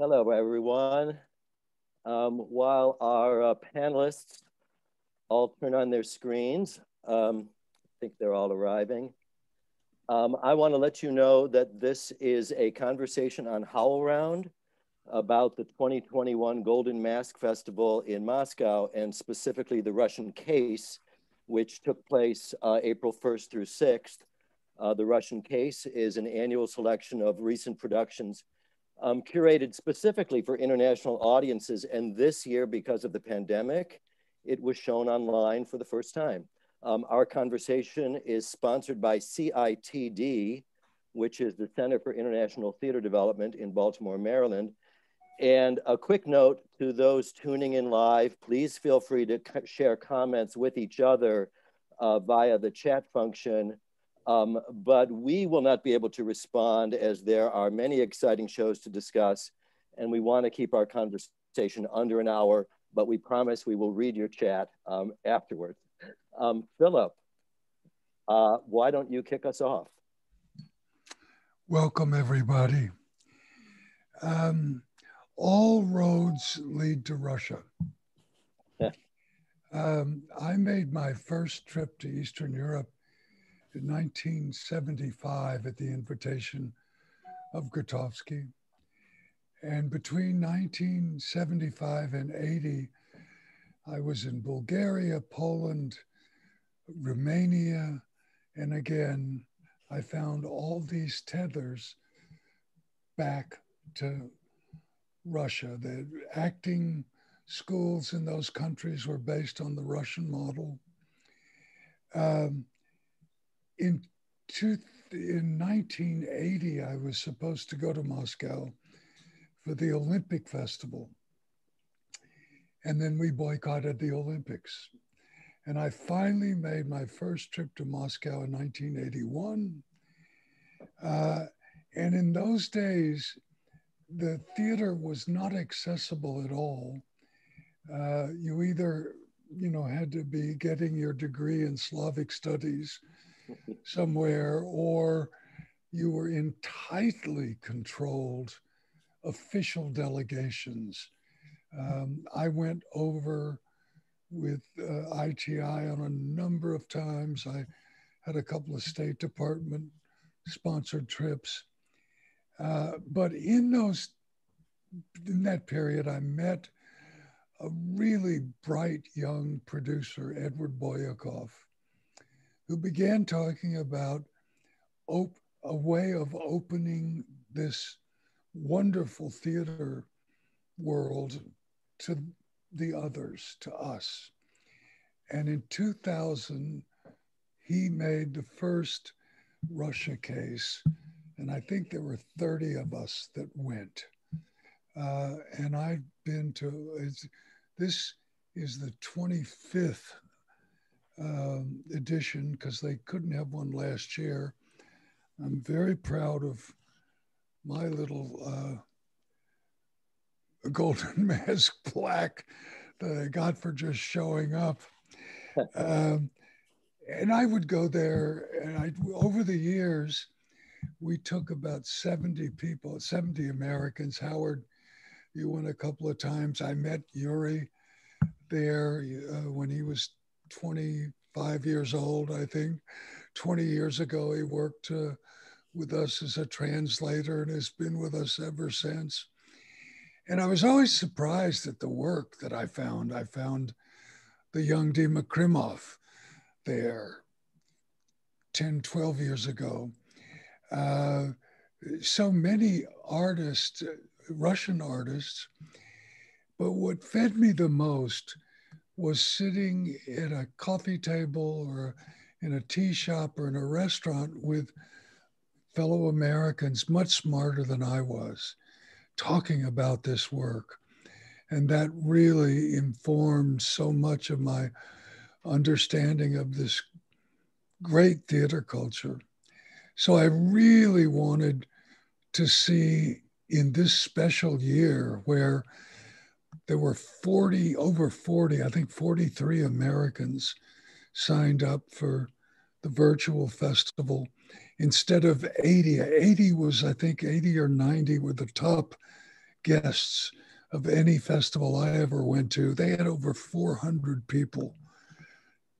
Hello, everyone. While our panelists all turn on their screens, I think they're all arriving. I want to let you know that this is a conversation on HowlRound about the 2021 Golden Mask Festival in Moscow, and specifically the Russian Case, which took place April 1st through 6th. The Russian Case is an annual selection of recent productions curated specifically for international audiences. And this year, because of the pandemic, it was shown online for the first time. Our conversation is sponsored by CITD, which is the Center for International Theater Development in Baltimore, Maryland. And a quick note to those tuning in live, please feel free to share comments with each other via the chat function. But we will not be able to respond, as there are many exciting shows to discuss, and we want to keep our conversation under an hour, but we promise we will read your chat afterwards. Philip, why don't you kick us off? Welcome, everybody. All roads lead to Russia. I made my first trip to Eastern Europe in 1975 at the invitation of Grotowski. And between 1975 and 80, I was in Bulgaria, Poland, Romania, and again, I found all these tethers back to Russia. The acting schools in those countries were based on the Russian model. In 1980, I was supposed to go to Moscow for the Olympic Festival. And then we boycotted the Olympics. And I finally made my first trip to Moscow in 1981. And in those days, the theater was not accessible at all. You either, had to be getting your degree in Slavic studies somewhere, or you were in tightly controlled official delegations. I went over with ITI on a number of times. I had a couple of State Department sponsored trips. But in that period, I met a really bright young producer, Edward Boyakov, who began talking about a way of opening this wonderful theater world to the others, to us. And in 2000, he made the first Russia Case. And I think there were 30 of us that went. And I've been to, this is the 25th edition, because they couldn't have one last year. I'm very proud of my little Golden Mask plaque that I got for just showing up. And I would go there, and over the years, we took about 70 people, 70 Americans. Howard, you went a couple of times. I met Yuri there when he was 25 years old, I think. 20 years ago, he worked with us as a translator and has been with us ever since. And I was always surprised at the work that I found. I found the young Dima Krymov there 10, 12 years ago. So many artists, Russian artists, but what fed me the most was sitting at a coffee table or in a tea shop or in a restaurant with fellow Americans much smarter than I was, talking about this work. And that really informed so much of my understanding of this great theater culture. So I really wanted to see, in this special year where there were over 43 Americans signed up for the virtual festival instead of 80. 80 was, I think, 80 or 90 were the top guests of any festival I ever went to. They had over 400 people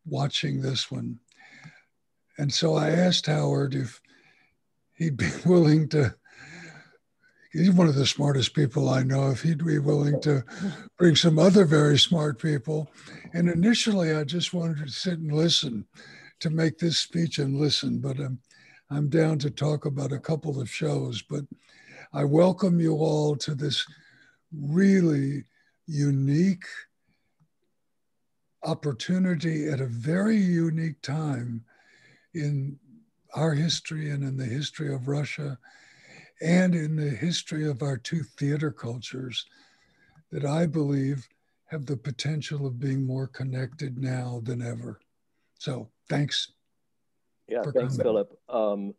watching this one. And so I asked Howard if he'd be willing to, he's one of the smartest people I know, if he'd be willing to bring some other very smart people. And initially I just wanted to sit and listen, to make this speech and listen, but I'm down to talk about a couple of shows. But I welcome you all to this really unique opportunity at a very unique time in our history and in the history of Russia and in the history of our two theater cultures that I believe have the potential of being more connected now than ever. So thanks. Yeah, thanks, Philip. You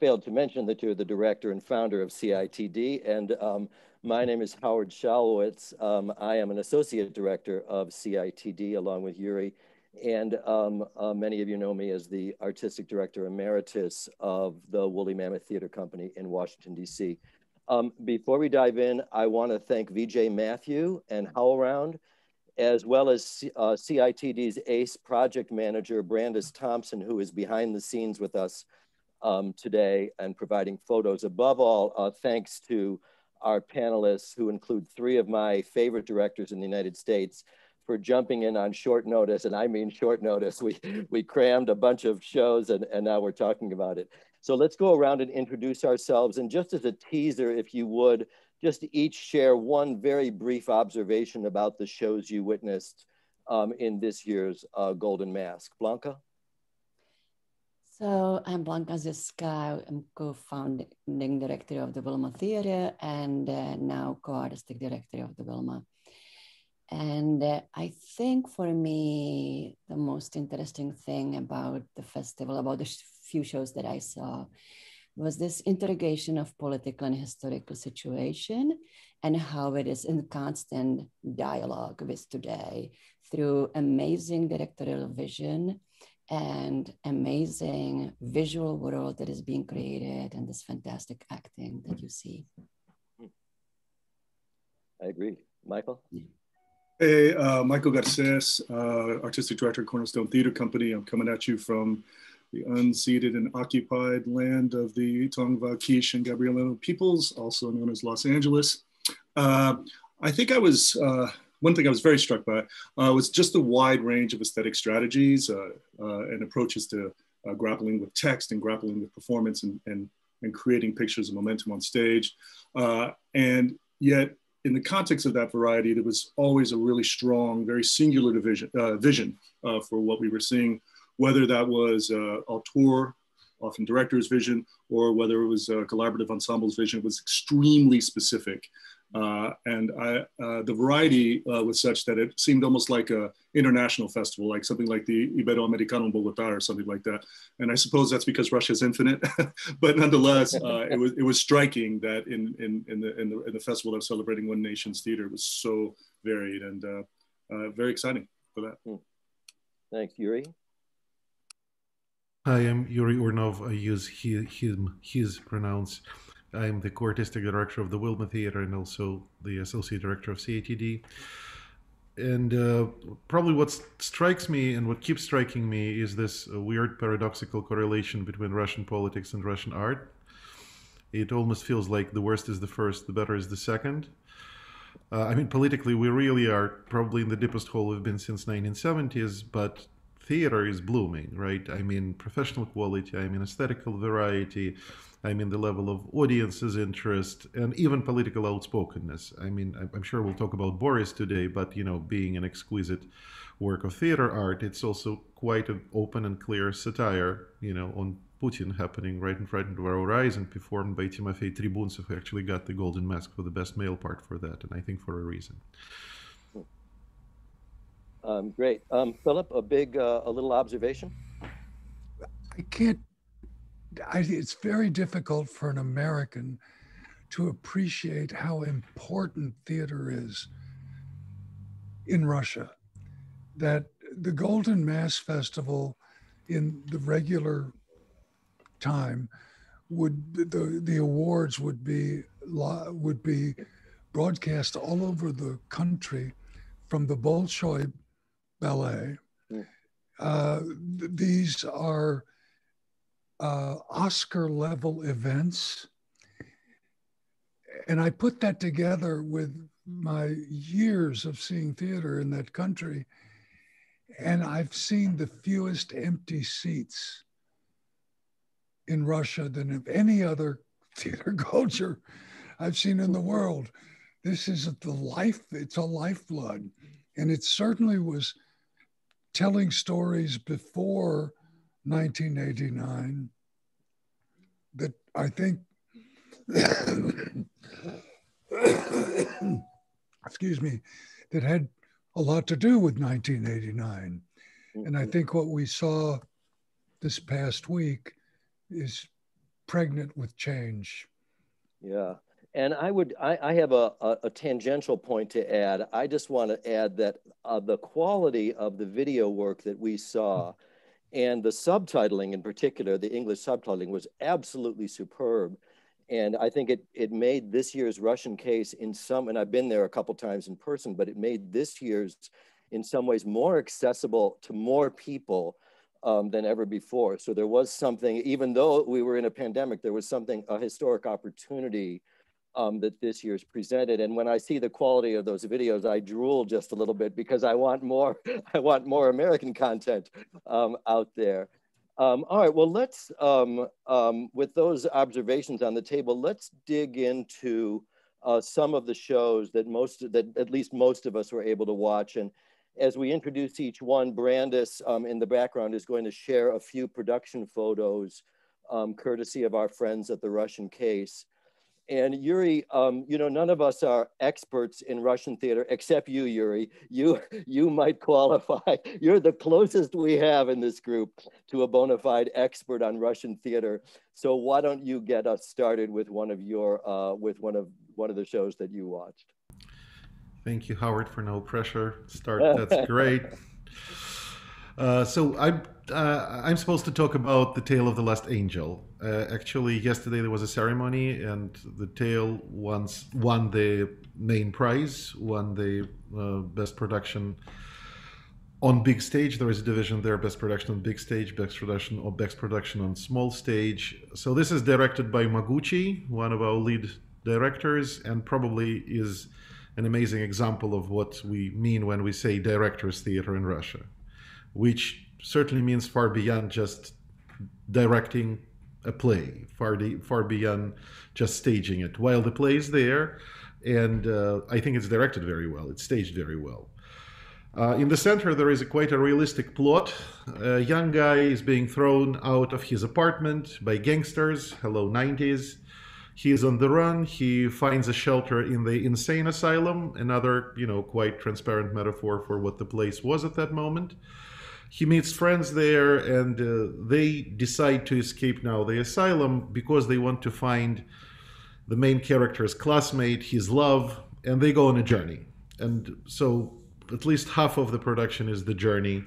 failed to mention that you're the director and founder of CITD. And my name is Howard Shalwitz. I am an associate director of CITD along with Yuri. And many of you know me as the artistic director emeritus of the Woolly Mammoth Theatre Company in Washington, DC. Before we dive in, I want to thank VJ Matthew and HowlRound, as well as CITD's ace project manager, Brandis Thompson, who is behind the scenes with us today and providing photos. Above all, thanks to our panelists, who include three of my favorite directors in the United States, for jumping in on short notice, and I mean short notice. We crammed a bunch of shows and now we're talking about it. So let's go around and introduce ourselves. And just as a teaser, if you would, just each share one very brief observation about the shows you witnessed in this year's Golden Mask. Blanka? So I'm Blanka Zizka. I'm co-founding director of the Wilma Theater and now co-artistic director of the Wilma. And I think for me, the most interesting thing about the festival, about the few shows that I saw, was this interrogation of political and historical situation and how it is in constant dialogue with today through amazing directorial vision and amazing visual world that is being created and this fantastic acting that you see. I agree. Michael? Yeah. Hey, Michael Garcés, Artistic Director at Cornerstone Theatre Company. I'm coming at you from the unceded and occupied land of the Tongva, Kish, and Gabrielino peoples, also known as Los Angeles. I think I was, one thing I was very struck by was just the wide range of aesthetic strategies and approaches to grappling with text and grappling with performance and creating pictures of momentum on stage. And yet, in the context of that variety, there was always a really strong, very singular vision for what we were seeing, whether that was auteur, often director's vision, or whether it was collaborative ensembles vision. It was extremely specific. The variety was such that it seemed almost like an international festival, like something like the Iberoamericano in Bogota or something like that. And I suppose that's because Russia's infinite, but nonetheless, it was striking that in the festival that was celebrating one nation's theater, it was so varied and very exciting for that. Thanks, Yuri. Hi, I'm Yuri Urnov. I use his pronouns. I'm the co-artistic director of the Wilma Theater and also the associate director of CITD. And probably what strikes me and what keeps striking me is this weird paradoxical correlation between Russian politics and Russian art. It almost feels like the worst is the first, the better is the second. I mean, politically, we really are probably in the deepest hole we've been since 1970s, but theater is blooming, right? I mean, professional quality, I mean, aesthetical variety, I mean, the level of audience's interest and even political outspokenness. I mean, I'm sure we'll talk about Boris today, but, you know, being an exquisite work of theater art, it's also quite an open and clear satire, you know, on Putin happening right in front of our eyes and performed by Timofei Tribunsev, who actually got the Golden Mask for the best male part for that, and I think for a reason. Great. Philip, a little observation? I can't. It's very difficult for an American to appreciate how important theater is in Russia. That the Golden Mask Festival in the regular time would, the awards would be would be broadcast all over the country from the Bolshoi Ballet. These are Oscar-level events. And I put that together with my years of seeing theater in that country. And I've seen the fewest empty seats in Russia than of any other theater culture I've seen in the world. This is the life, it's a lifeblood. And it certainly was telling stories before 1989 that I think, excuse me, that had a lot to do with 1989. And I think what we saw this past week is pregnant with change. Yeah. And I would, I have a tangential point to add. I just want to add that the quality of the video work that we saw and the subtitling in particular, the English subtitling was absolutely superb. And I think it made this year's Russian Case in some, and I've been there a couple times in person, but it made this year's in some ways more accessible to more people than ever before. So there was something, even though we were in a pandemic, there was something, a historic opportunity that this year's presented. And when I see the quality of those videos, I drool just a little bit because I want more, American content out there. All right, well, let's, with those observations on the table, let's dig into some of the shows that at least most of us were able to watch. And as we introduce each one, Brandis in the background is going to share a few production photos courtesy of our friends at the Russian Case. And Yuri, you know, none of us are experts in Russian theater, except you, Yuri. You might qualify. You're the closest we have in this group to a bona fide expert on Russian theater. So why don't you get us started with one of your, one of the shows that you watched? Thank you, Howard, for no pressure start. That's great. So I'm supposed to talk about The Tale of the Last Angel. Actually, yesterday there was a ceremony, and The Tale won the main prize, won the best production on big stage. There is a division there: best production on big stage, best production, or best production on small stage. So this is directed by Moguchy, one of our lead directors, and probably is an amazing example of what we mean when we say directors' theater in Russia, which certainly means far beyond just directing a play, far beyond just staging it. While the play is there, and I think it's directed very well, it's staged very well. In the center, there is quite a realistic plot. A young guy is being thrown out of his apartment by gangsters, hello 90s. He is on the run. He finds a shelter in the insane asylum, another, you know, quite transparent metaphor for what the place was at that moment. He meets friends there, and they decide to escape now the asylum because they want to find the main character's classmate, his love, and they go on a journey. And so at least half of the production is the journey.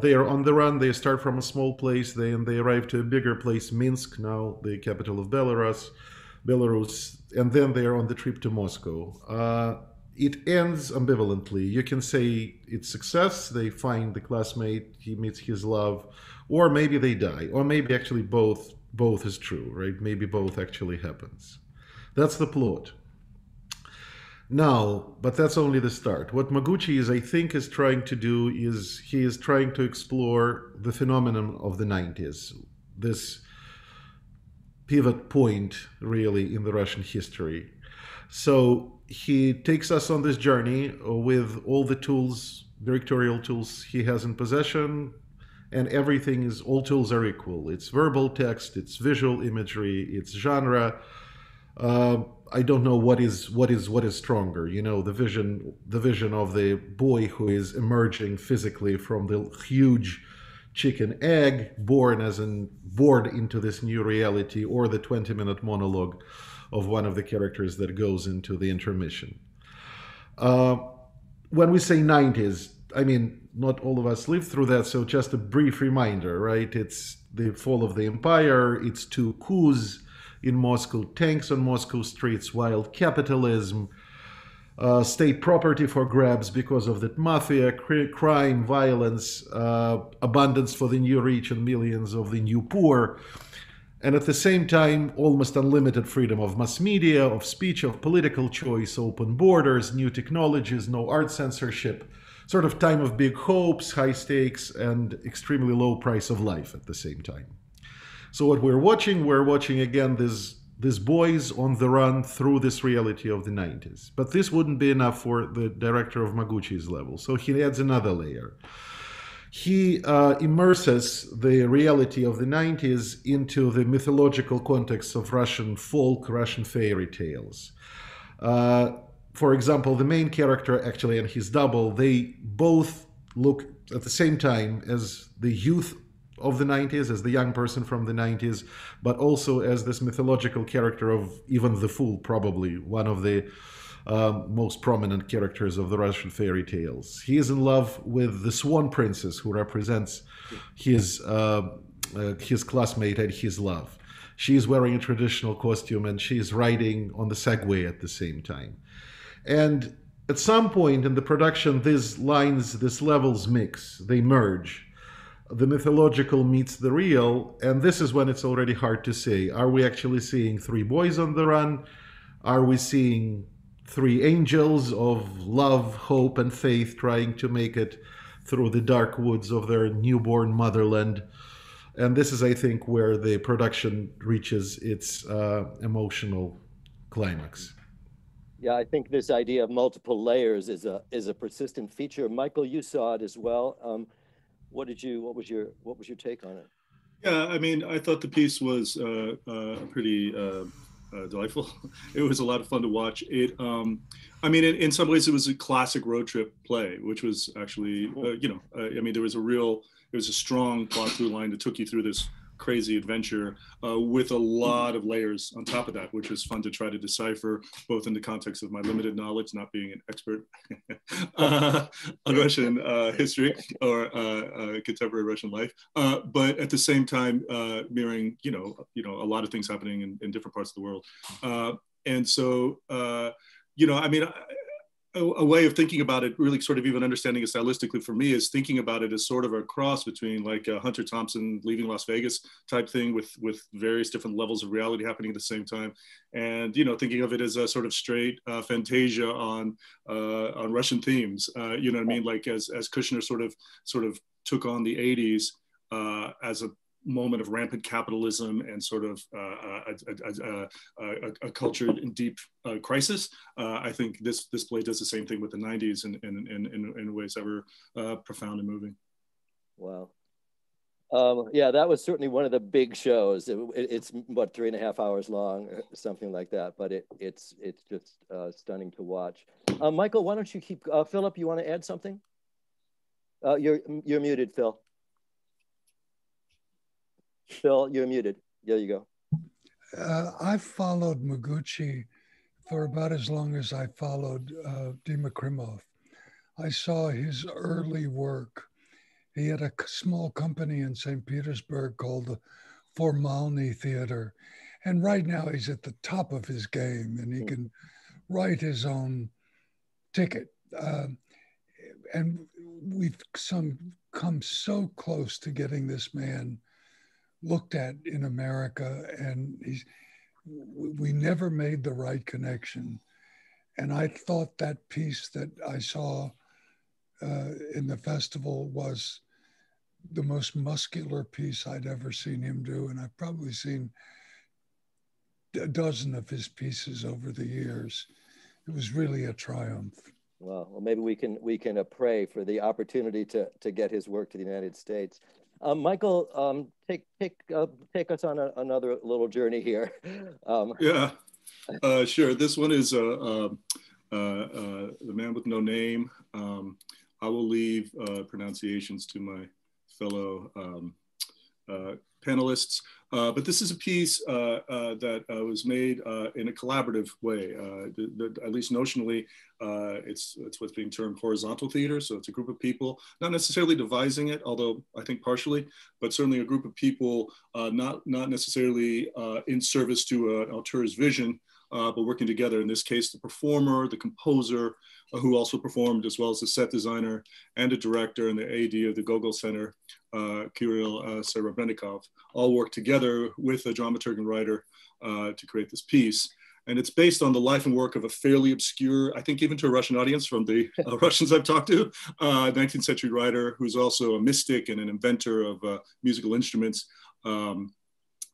They are on the run. They start from a small place, then they arrive to a bigger place, Minsk, now the capital of Belarus, and then they are on the trip to Moscow. It ends ambivalently. You can say it's success, they find the classmate, he meets his love, or maybe they die, or maybe actually both is true, right? Maybe both actually happens. That's the plot. Now, but that's only the start. What Moguchy is, I think, is trying to do is he is trying to explore the phenomenon of the 90s, this pivot point, really, in the Russian history. So he takes us on this journey with all the tools, directorial tools he has in possession, and everything is, all tools are equal. It's verbal text, it's visual imagery, it's genre. I don't know what is stronger. You know, the vision of the boy who is emerging physically from the huge chicken egg, born into this new reality, or the 20-minute monologue of one of the characters that goes into the intermission. When we say 90s, I mean, not all of us lived through that, so just a brief reminder, right? It's the fall of the empire, it's two coups, in Moscow, tanks on Moscow streets, wild capitalism, state property for grabs because of that mafia, crime, violence, abundance for the new rich and millions of the new poor. And at the same time, almost unlimited freedom of mass media, of speech, of political choice, open borders, new technologies, no art censorship, sort of time of big hopes, high stakes, and extremely low price of life at the same time. So what we're watching again these boys on the run through this reality of the 90s. But this wouldn't be enough for the director of Moguchy's level. So he adds another layer. He immerses the reality of the 90s into the mythological context of Russian folk, Russian fairy tales. For example, the main character actually and his double, they both look at the same time as the youth of the 90s, as the young person from the 90s, but also as this mythological character of even the fool, probably one of the most prominent characters of the Russian fairy tales. He is in love with the Swan Princess, who represents his classmate and his love. She is wearing a traditional costume and she is riding on the Segway at the same time. And at some point in the production, these lines, these levels mix, they merge. The mythological meets the real, and this is when it's already hard to say. Are we actually seeing three boys on the run? Are we seeing three angels of love, hope, and faith trying to make it through the dark woods of their newborn motherland? And this is, I think, where the production reaches its emotional climax. Yeah, I think this idea of multiple layers is a persistent feature. Michael, you saw it as well. What was your take on it? Yeah, I mean, I thought the piece was pretty delightful. It was a lot of fun to watch. It, I mean, in some ways, it was a classic road trip play, which was actually, I mean, it was a strong plot through line that took you through this crazy adventure with a lot of layers on top of that, which was fun to try to decipher, both in the context of my limited knowledge, not being an expert on Russian history or contemporary Russian life, but at the same time mirroring, a lot of things happening in different parts of the world, and so, I mean. A way of thinking about it, really sort of even understanding it stylistically for me, is thinking about it as sort of a cross between like a Hunter Thompson Leaving Las Vegas type thing with various different levels of reality happening at the same time. And, thinking of it as a sort of straight Fantasia on Russian themes, you know what I mean? Like as Kushner sort of took on the 80s as a moment of rampant capitalism and sort of a cultured and deep crisis. I think this play does the same thing with the 90s in ways that were profound and moving. Wow. Yeah, that was certainly one of the big shows. It's what, 3.5 hours long, or something like that. But it's just stunning to watch. Michael, why don't you keep? Philip, you want to add something? You're muted, Phil. Phil, you're muted. There you go. I've followed Moguchy for about as long as I followed Dima Krymov. I saw his early work. He had a small company in St. Petersburg called the Formalny Theater. And right now he's at the top of his game and he can write his own ticket. And we've come so close to getting this man looked at in America, and we never made the right connection. And I thought that piece that I saw in the festival was the most muscular piece I'd ever seen him do. And I've probably seen a dozen of his pieces over the years. It was really a triumph. Wow, well, maybe we can pray for the opportunity to get his work to the United States. Michael, take us on another little journey here. Yeah, sure. This one is The Man with No Name. I will leave pronunciations to my fellow panelists. But this is a piece that was made in a collaborative way, at least notionally. It's what's being termed horizontal theater. So it's a group of people, not necessarily devising it, although I think partially, but certainly a group of people not necessarily in service to an auteur's vision, but working together. In this case, the performer, the composer, who also performed, as well as the set designer and the director and the AD of the Gogol Center, Kirill Serebrennikov, all worked together with a dramaturg and writer to create this piece. And it's based on the life and work of a fairly obscure, I think even to a Russian audience from the Russians I've talked to, 19th century writer who's also a mystic and an inventor of musical instruments.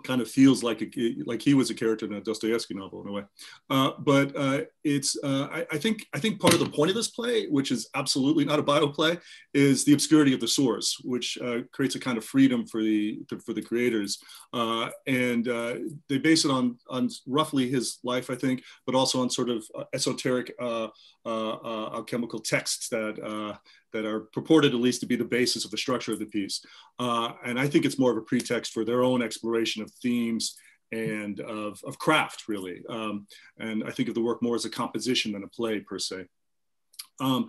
Kind of feels like he was a character in a Dostoevsky novel in a way, but it's I think part of the point of this play, which is absolutely not a bioplay, is the obscurity of the source, which creates a kind of freedom for the creators, and they base it on roughly his life, I think, but also on sort of esoteric alchemical texts that are purported at least to be the basis of the structure of the piece. And I think it's more of a pretext for their own exploration of themes and of craft, really. And I think of the work more as a composition than a play per se. And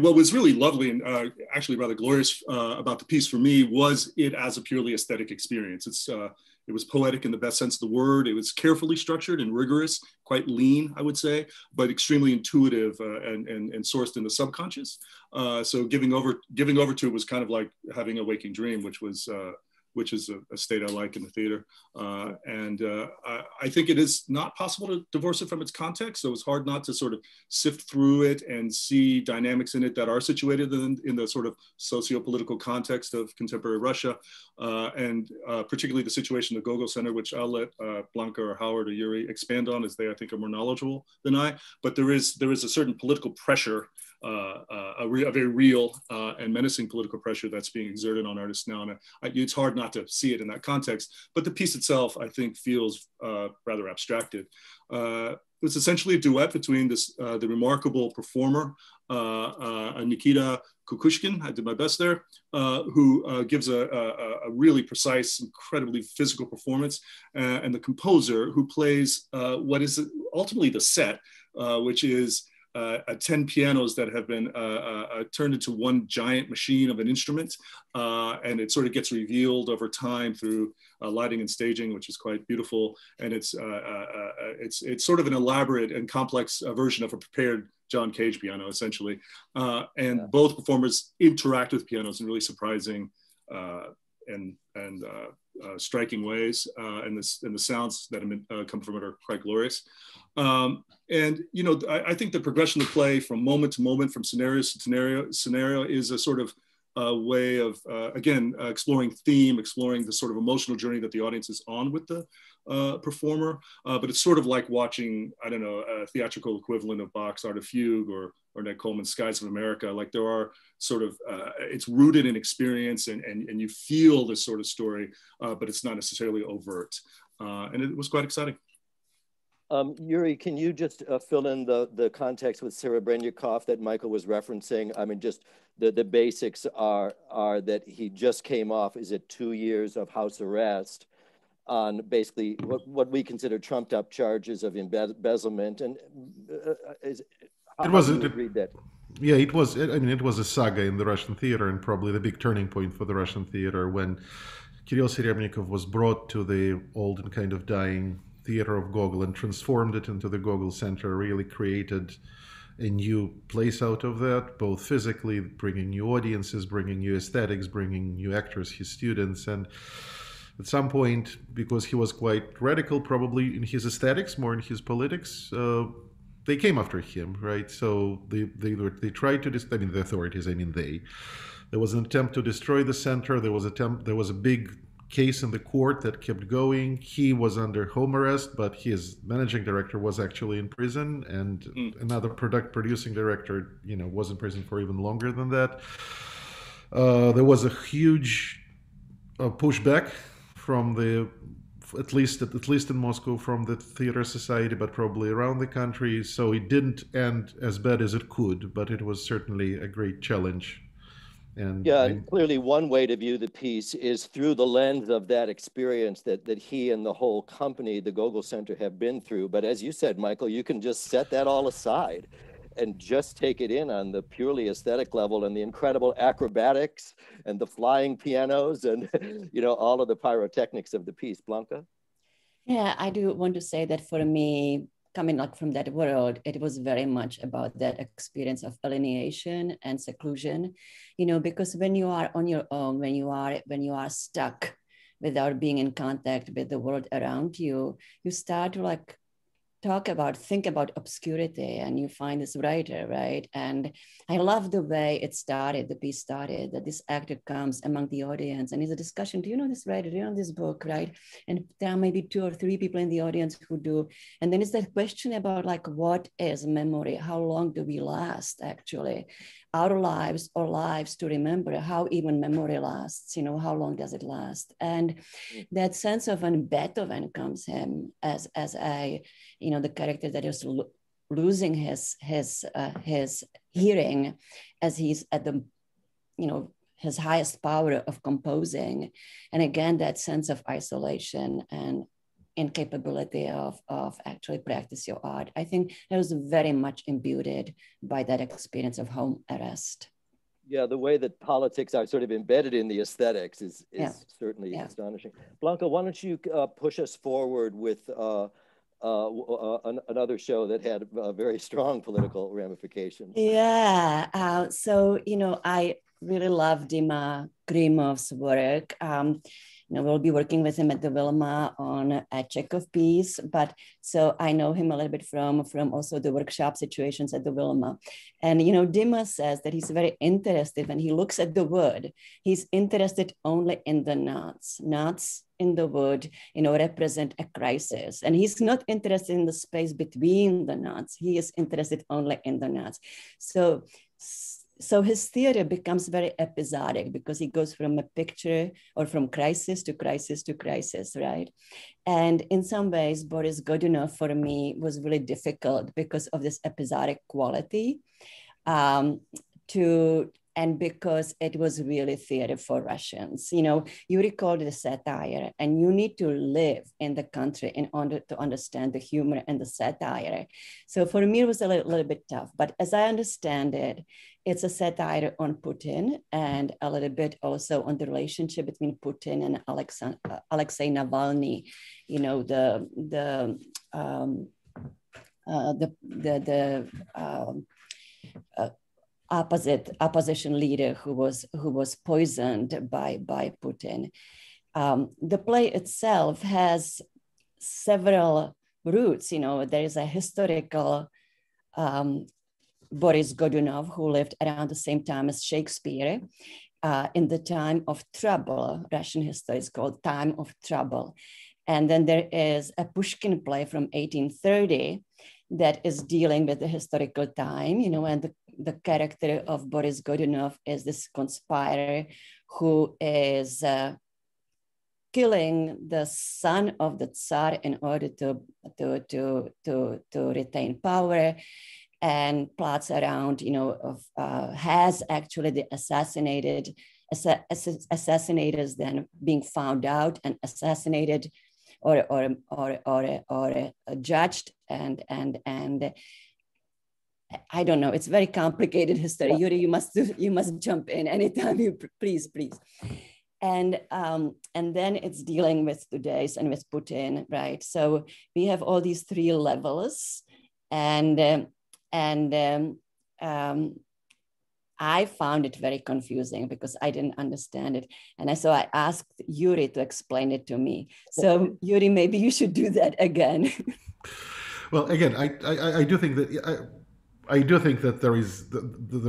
what was really lovely and actually rather glorious about the piece for me was it as a purely aesthetic experience. It was poetic in the best sense of the word. It was carefully structured and rigorous, quite lean, I would say, but extremely intuitive and sourced in the subconscious. So giving over to it was kind of like having a waking dream, which is a state I like in the theater. And I think it is not possible to divorce it from its context. So it's hard not to sort of sift through it and see dynamics in it that are situated in the sort of socio-political context of contemporary Russia, and particularly the situation of the Gogol Center, which I'll let Blanka or Howard or Yuri expand on, as they, I think, are more knowledgeable than I. But there is a certain political pressure, a very real and menacing political pressure that's being exerted on artists now. And it's hard not to see it in that context, but the piece itself, I think, feels rather abstracted. It's essentially a duet between the remarkable performer, Nikita Kukushkin, I did my best there, who gives a really precise, incredibly physical performance, and the composer who plays what is ultimately the set, which is 10 pianos that have been turned into one giant machine of an instrument, and it sort of gets revealed over time through lighting and staging, which is quite beautiful. And it's sort of an elaborate and complex version of a prepared John Cage piano, essentially. And both performers interact with pianos in really surprising and striking ways, and the sounds that come from it are quite glorious. And you know, I think the progression of play from moment to moment, from scenario to scenario, is a sort of way of again exploring theme, exploring the sort of emotional journey that the audience is on with the performer. But it's sort of like watching, I don't know, a theatrical equivalent of Bach's Art of Fugue or Ned Coleman's Skies of America. Like there are sort of, it's rooted in experience and you feel this sort of story, but it's not necessarily overt. And it was quite exciting. Yuri, can you just fill in the context with Serebrennikov that Michael was referencing? I mean, just the basics are that he just came off, is it 2 years of house arrest on basically what we consider trumped up charges of embezzlement. And how do you read that? Yeah, it was, I mean, it was a saga in the Russian theater and probably the big turning point for the Russian theater when Kirill Serebrennikov was brought to the old and kind of dying theater of Gogol and transformed it into the Gogol Center, really created a new place out of that, both physically, bringing new audiences, bringing new aesthetics, bringing new actors, his students. And at some point, because he was quite radical, probably in his aesthetics, more in his politics, they came after him, right? So they tried to, I mean, the authorities, I mean, there was an attempt to destroy the center. There was a big case in the court that kept going. He was under home arrest, but his managing director was actually in prison, and another producing director, you know, was in prison for even longer than that. There was a huge pushback from at least in Moscow, from the theater society, but probably around the country. So it didn't end as bad as it could, but it was certainly a great challenge And yeah, and clearly one way to view the piece is through the lens of that experience that, he and the whole company, the Gogol Center, have been through. But as you said, Michael, you can just set that all aside and just take it in on the purely aesthetic level and the incredible acrobatics and the flying pianos and, you know, all of the pyrotechnics of the piece. Blanka? Yeah, I do want to say that for me, coming like from that world, it was very much about that experience of alienation and seclusion, you know, because when you are on your own, when you are stuck without being in contact with the world around you, you start to like think about obscurity, and you find this writer, right? And I love the way it started, the piece started, that this actor comes among the audience and it's a discussion. Do you know this writer? Do you know this book, right? And there may be 2 or 3 people in the audience who do. And then it's that question about like, what is memory? How long do we last actually? Our lives or lives to remember, how even memory lasts, you know, how long does it last? And that sense of when Beethoven comes him as a, you know, the character that is losing his hearing as he's at the, you know, his highest power of composing. And again, that sense of isolation and incapability of actually practice your art. I think that was very much imbued by that experience of home arrest. Yeah, the way that politics are sort of embedded in the aesthetics is certainly astonishing. Blanka, why don't you push us forward with another show that had a very strong political ramifications? Yeah, so, you know, I really love Dima Krymov's work. You know, we'll be working with him at the Wilma on a Chekhov piece, but so I know him a little bit from also the workshop situations at the Wilma. And, you know, Dima says that he's very interested when he looks at the wood, he's interested only in the knots in the wood, you know, represent a crisis. And he's not interested in the space between the knots. He is interested only in the knots. So his theater becomes very episodic because he goes from a picture or from crisis to crisis to crisis, right? And in some ways, Boris Godunov for me was really difficult because of this episodic quality and because it was really theater for Russians. You know, you recall the satire and you need to live in the country in order to understand the humor and the satire. So for me, it was a little bit tough, but as I understand it, it's a satire on Putin and a little bit also on the relationship between Putin and Alexei Navalny, you know, the opposition leader who was poisoned by Putin. The play itself has several roots. You know, there is a historical Boris Godunov, who lived around the same time as Shakespeare, in the time of trouble. Russian history is called Time of Trouble. And then there is a Pushkin play from 1830 that is dealing with the historical time, you know, and the character of Boris Godunov is this conspirator who is killing the son of the Tsar in order to retain power, and plots around, you know, has actually the assassinators then being found out and assassinated or judged and I don't know, it's very complicated history. Yeah. Yuri, you must jump in anytime you please. And then it's dealing with today's and with Putin, right? So we have all these 3 levels, and I found it very confusing because I didn't understand it. And so I asked Yuri to explain it to me. So Yuri, maybe you should do that again. Well, again, I do think that I do think that there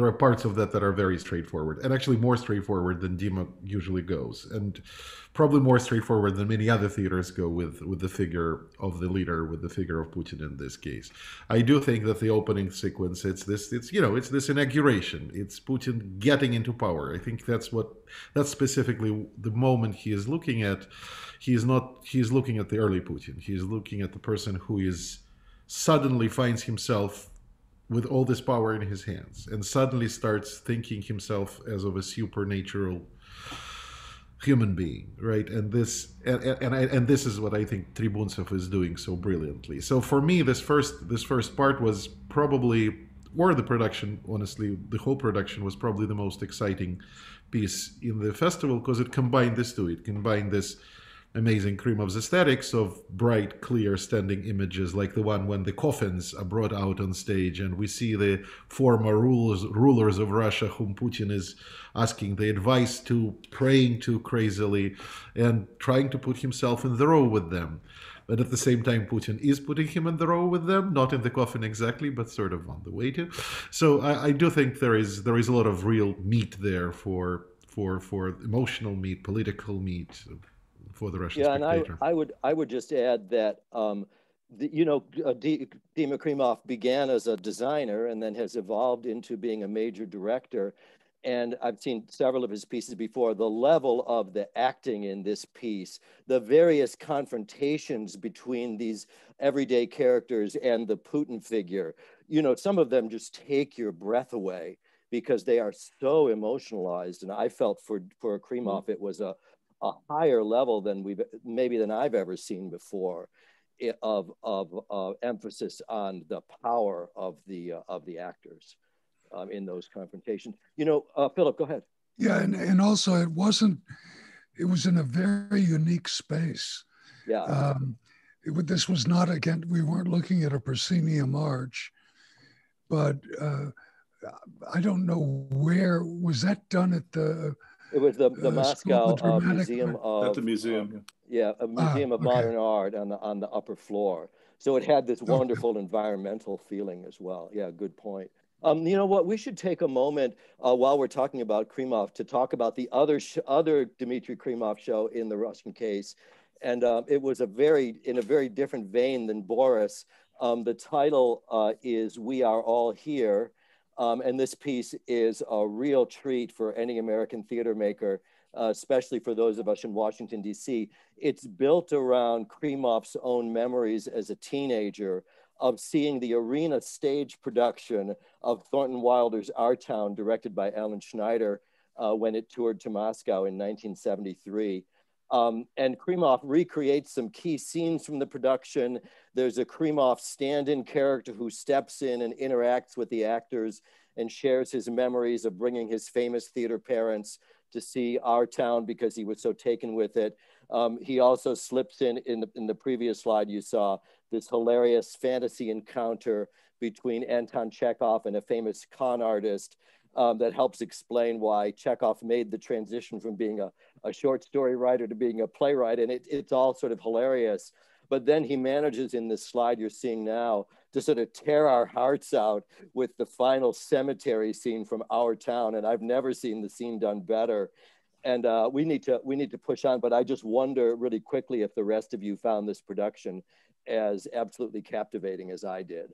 are parts of that are very straightforward, and actually more straightforward than Dima usually goes, and probably more straightforward than many other theaters go with the figure of the leader, with the figure of Putin in this case. I do think that the opening sequence, it's this inauguration, it's Putin getting into power. I think that's specifically the moment he is looking at. He's looking at the early Putin. He's looking at the person who suddenly finds himself with all this power in his hands, and suddenly starts thinking himself as of a supernatural human being, right? And this, and this is what I think Tribunsev is doing so brilliantly. So for me, this first part was probably, or the production, honestly, the whole production was probably the most exciting piece in the festival, because it combined this two. It combined this amazing Krymov's aesthetics of bright, clear standing images, like the one when the coffins are brought out on stage and we see the former rulers of Russia whom Putin is asking the advice to, praying to crazily, and trying to put himself in the row with them. But at the same time, Putin is putting him in the row with them, not in the coffin exactly, but sort of on the way to. So I do think there is a lot of real meat there for emotional meat, political meat, for the Russian spectator. And I would just add that Dima Krymov began as a designer and then has evolved into being a major director. And I've seen several of his pieces before. The level of the acting in this piece, the various confrontations between these everyday characters and the Putin figure, you know, some of them just take your breath away because they are so emotionalized. And I felt for Krymov, it was a higher level than I've ever seen before, of emphasis on the power of the actors in those confrontations. You know, Philip, go ahead. Yeah, and also it was in a very unique space. Yeah. This was not, again, we weren't looking at a proscenium arch, but I don't know where, was that done at the... It was the Moscow Museum of... At the museum. Museum of Modern Art on the upper floor. So it had this wonderful environmental feeling as well. Yeah, good point. You know what? We should take a moment while we're talking about Krymov to talk about the other Dmitry Krymov show in the Russian Case. And it was in a very different vein than Boris. The title is We Are All Here. And this piece is a real treat for any American theater maker, especially for those of us in Washington, D.C. It's built around Krymov's own memories as a teenager of seeing the arena stage production of Thornton Wilder's Our Town, directed by Alan Schneider, when it toured to Moscow in 1973. And Krymov recreates some key scenes from the production. There's a Krymov stand-in character who steps in and interacts with the actors and shares his memories of bringing his famous theater parents to see Our Town because he was so taken with it. He also slips in the previous slide you saw, this hilarious fantasy encounter between Anton Chekhov and a famous con artist that helps explain why Chekhov made the transition from being a short story writer to being a playwright, and it's all sort of hilarious. But then he manages in this slide you're seeing now to sort of tear our hearts out with the final cemetery scene from Our Town, and I've never seen the scene done better. And we need to push on, but I just wonder really quickly if the rest of you found this production as absolutely captivating as I did.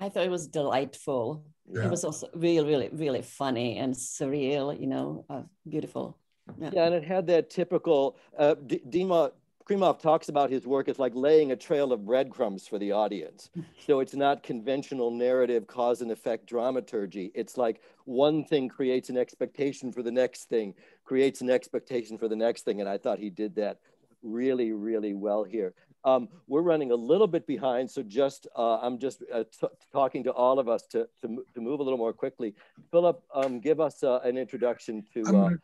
I thought it was delightful. Yeah. It was also really, really, really funny and surreal, you know, beautiful. Yeah. And it had that typical, Dima Krymov talks about his work as like laying a trail of breadcrumbs for the audience. So it's not conventional narrative, cause and effect dramaturgy. It's like one thing creates an expectation for the next thing, creates an expectation for the next thing. And I thought he did that really, really well here. We're running a little bit behind, so I'm just talking to all of us to move a little more quickly. Philip, give us an introduction to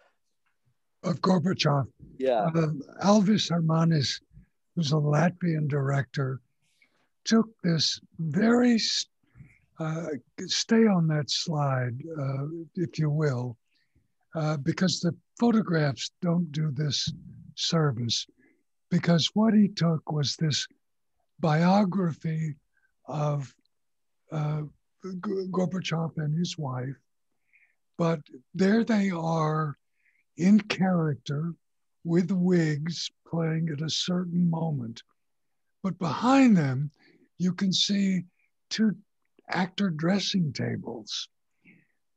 of Gorbachev. Yeah, Alvis Hermanis, who's a Latvian director, took this very stay on that slide, if you will, because the photographs don't do this service. Because what he took was this biography of Gorbachev and his wife, but there they are in character with wigs playing at a certain moment. But behind them, you can see two actor dressing tables.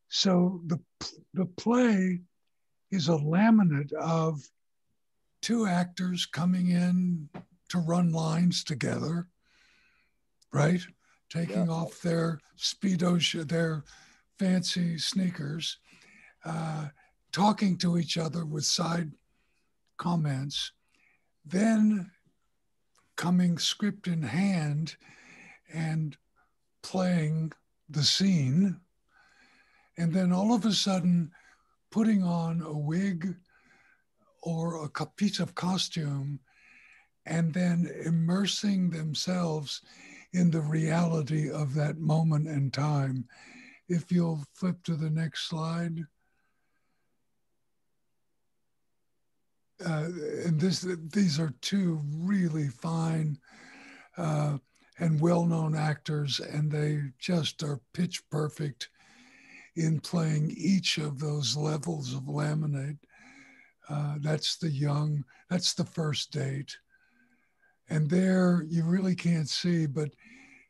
So the play is a laminate of two actors coming in to run lines together, right? taking off their Speedo, their fancy sneakers, talking to each other with side comments, then coming script in hand and playing the scene, and then all of a sudden putting on a wig or a piece of costume and then immersing themselves in the reality of that moment in time. If you'll flip to the next slide. And these are two really fine and well-known actors, and they just are pitch perfect in playing each of those levels of laminate. That's the young, that's the first date. And there, you really can't see, but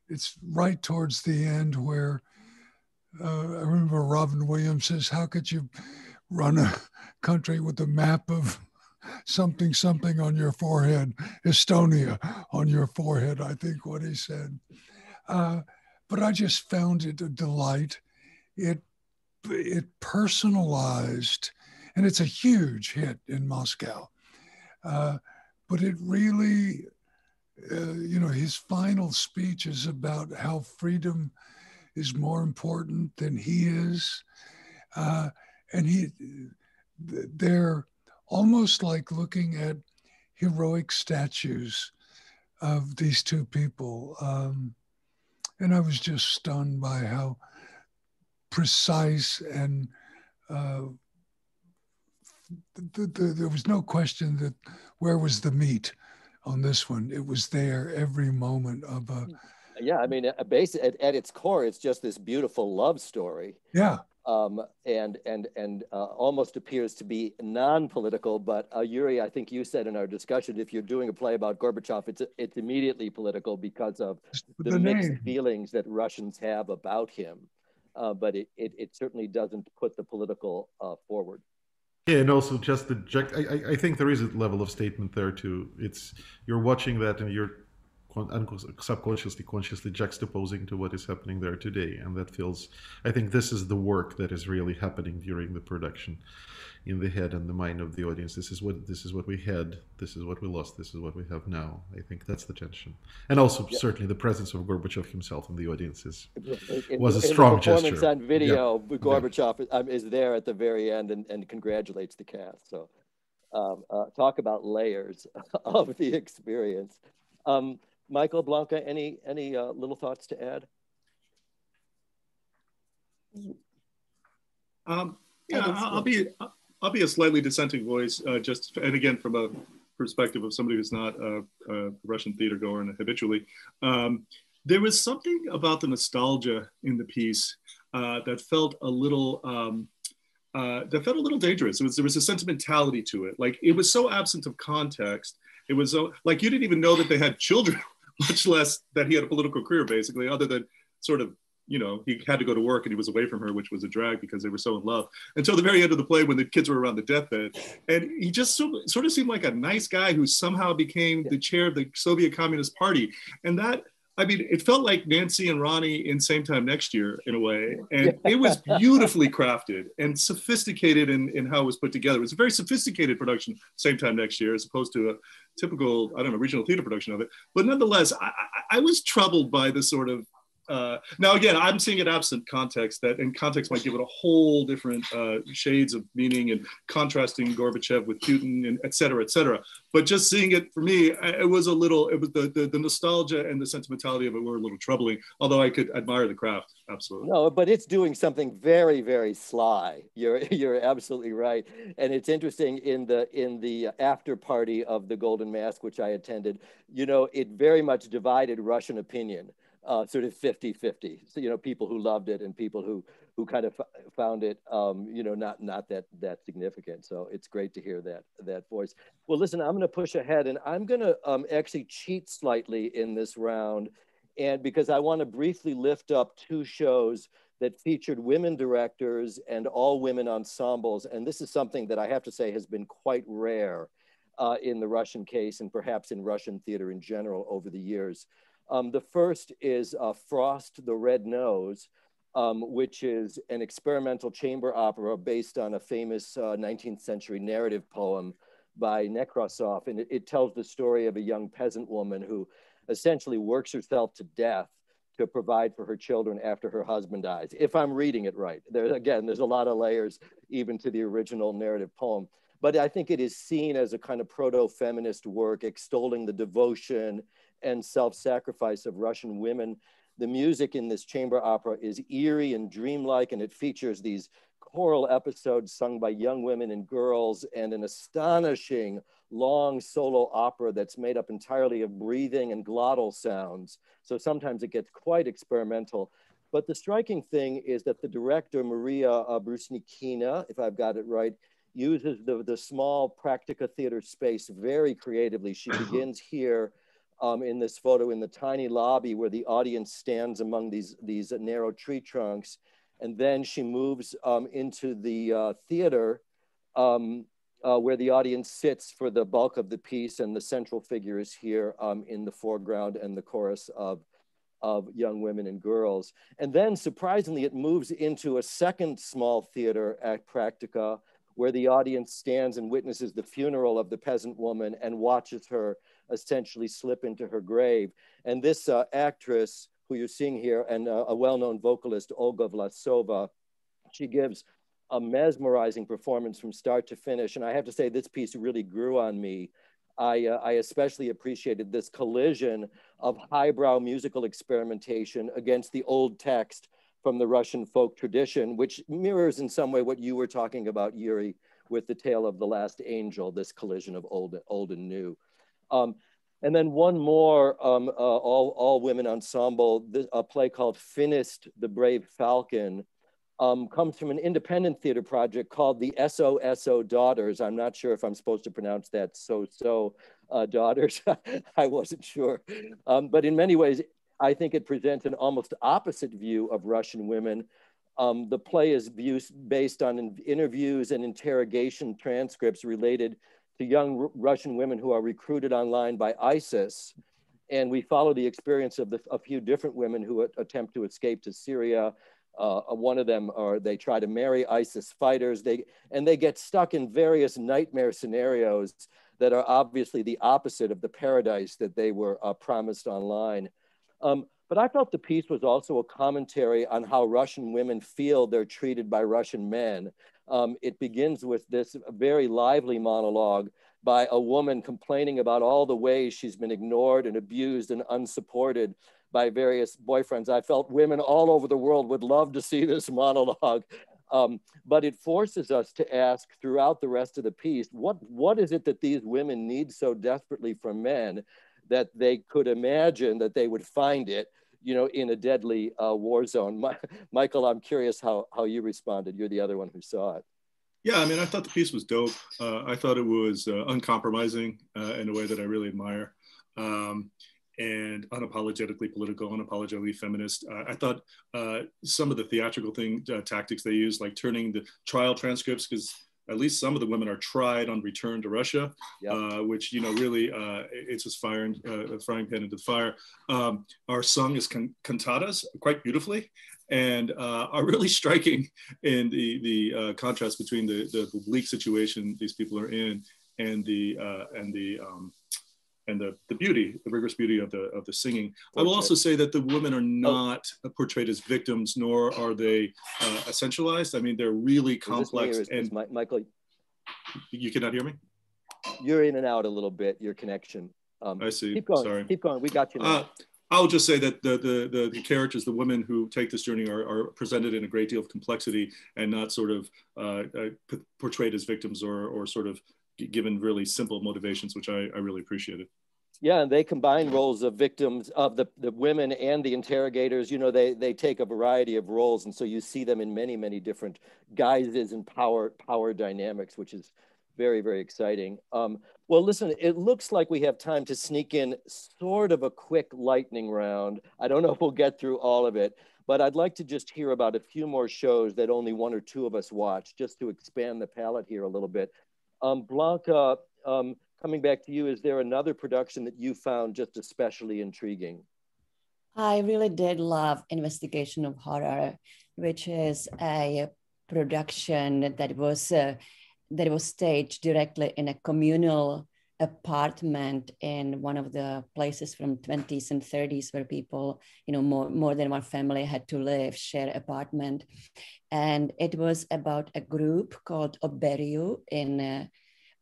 it's right towards the end where I remember Robin Williams says, how could you run a country with a map of something, something on your forehead, Estonia on your forehead, I think what he said. But I just found it a delight. It personalized, and it's a huge hit in Moscow, but it really, you know, his final speech is about how freedom is more important than he is. And they're almost like looking at heroic statues of these two people. And I was just stunned by how precise and there was no question that where was the meat on this one. It was there every moment of a... Yeah, I mean, basically, at its core, it's just this beautiful love story. Yeah. And almost appears to be non-political, but Yuri, I think you said in our discussion, if you're doing a play about Gorbachev, it's immediately political because of the mixed feelings that Russians have about him. But it certainly doesn't put the political forward. Yeah, and also just the, I think there is a level of statement there too. It's, you're watching that and you're subconsciously, consciously juxtaposing to what is happening there today. And that feels, I think this is the work that is really happening during the production in the head and the mind of the audience. This is what we had, this is what we lost, this is what we have now. I think that's the tension. And also certainly the presence of Gorbachev himself in the audience was a strong gesture. Performance on video, Gorbachev is there at the very end and congratulates the cast. So talk about layers of the experience. Michael, Blanka, any little thoughts to add? Yeah, I'll be a slightly dissenting voice, just and again from a perspective of somebody who's not a Russian theater goer and habitually. There was something about the nostalgia in the piece that felt a little dangerous. There was a sentimentality to it, like it was so absent of context. It was like you didn't even know that they had children, much less that he had a political career, basically, other than sort of, you know, he had to go to work and he was away from her, which was a drag because they were so in love until the very end of the play when the kids were around the deathbed. And he just sort of seemed like a nice guy who somehow became the chair of the Soviet Communist Party. And that, I mean, it felt like Nancy and Ronnie in Same Time Next Year in a way. And it was beautifully crafted and sophisticated in how it was put together. It was a very sophisticated production, Same Time Next Year, as opposed to a typical, I don't know, regional theater production of it. But nonetheless, I was troubled by the sort of, now again, I'm seeing it absent context, and context might give it a whole different shades of meaning and contrasting Gorbachev with Putin and et cetera, but just seeing it for me, it was a little, it was the nostalgia and the sentimentality of it were a little troubling, although I could admire the craft, absolutely. No, but it's doing something very, very sly. You're absolutely right. And it's interesting in the after party of the Golden Mask, which I attended, you know, it very much divided Russian opinion. Sort of 50-50, so, you know, people who loved it and people who kind of found it, you know, not that significant. So it's great to hear that voice. Well, listen, I'm going to push ahead, and I'm going to actually cheat slightly in this round, and because I want to briefly lift up two shows that featured women directors and all women ensembles, and this is something that I have to say has been quite rare in the Russian Case and perhaps in Russian theater in general over the years. The first is Frost the Red Nose, which is an experimental chamber opera based on a famous 19th century narrative poem by Nekrasov. And it tells the story of a young peasant woman who essentially works herself to death to provide for her children after her husband dies, if I'm reading it right. There's a lot of layers even to the original narrative poem. But I think it is seen as a kind of proto-feminist work extolling the devotion and self-sacrifice of Russian women. The music in this chamber opera is eerie and dreamlike, and it features these choral episodes sung by young women and girls and an astonishing long solo opera that's made up entirely of breathing and glottal sounds. So sometimes it gets quite experimental. But the striking thing is that the director, Maria Brusnikina, if I've got it right, uses the small Practica theater space very creatively. She begins here in this photo in the tiny lobby where the audience stands among these narrow tree trunks. And then she moves into the theater where the audience sits for the bulk of the piece, and the central figure is here in the foreground, and the chorus of young women and girls. And then surprisingly, it moves into a second small theater at Practica, where the audience stands and witnesses the funeral of the peasant woman and watches her essentially slip into her grave. And this actress who you're seeing here, and a well-known vocalist, Olga Vlasova, she gives a mesmerizing performance from start to finish. And I have to say, this piece really grew on me. I especially appreciated this collision of highbrow musical experimentation against the old text from the Russian folk tradition, which mirrors in some way what you were talking about, Yuri, with the tale of the last angel, this collision of old and new. And then one more all women ensemble, a play called Finnist, the Brave Falcon, comes from an independent theater project called the SOSO Daughters. I'm not sure if I'm supposed to pronounce that Daughters. I wasn't sure. But in many ways, I think it presents an almost opposite view of Russian women. The play is based on interviews and interrogation transcripts related to young Russian women who are recruited online by ISIS. And we follow the experience of a few different women who attempt to escape to Syria. One of them, they try to marry ISIS fighters, and they get stuck in various nightmare scenarios that are obviously the opposite of the paradise that they were promised online. But I felt the piece was also a commentary on how Russian women feel they're treated by Russian men. It begins with this very lively monologue by a woman complaining about all the ways she's been ignored and abused and unsupported by various boyfriends. I felt women all over the world would love to see this monologue, but it forces us to ask throughout the rest of the piece, what is it that these women need so desperately from men that they could imagine that they would find it, you know, in a deadly war zone. Michael, I'm curious how you responded. You're the other one who saw it. Yeah, I mean, I thought the piece was dope. I thought it was uncompromising in a way that I really admire, and unapologetically political, unapologetically feminist. I thought some of the theatrical tactics they used, like turning the trial transcripts, because at least some of the women are tried on return to Russia, yep. Which, you know, really, it's just a frying pan into the fire, are sung as cantatas quite beautifully, and are really striking in the contrast between the bleak situation these people are in and the beauty, the rigorous beauty of the singing. I will also say that the women are not portrayed as victims, nor are they essentialized. I mean, they're really complex. And Michael, you cannot hear me? You're in and out a little bit, your connection. I see, keep going. Sorry. Keep going, we got you now. I'll just say that the characters, the women who take this journey are presented in a great deal of complexity and not sort of portrayed as victims or sort of given really simple motivations, which I really appreciated. Yeah, and they combine roles of victims of the women and the interrogators. You know, they take a variety of roles, and so you see them in many, many different guises and power dynamics, which is very, very exciting. Well, listen, it looks like we have time to sneak in sort of a quick lightning round. I don't know if we'll get through all of it, but I'd like to just hear about a few more shows that only one or two of us watch, just to expand the palette here a little bit. Blanka, coming back to you, is there another production that you found just especially intriguing? I really did love Investigation of Horror, which is a production that was staged directly in a communal apartment in one of the places from 20s and 30s where people, you know, more than one family had to live, share apartment. And it was about a group called Oberiu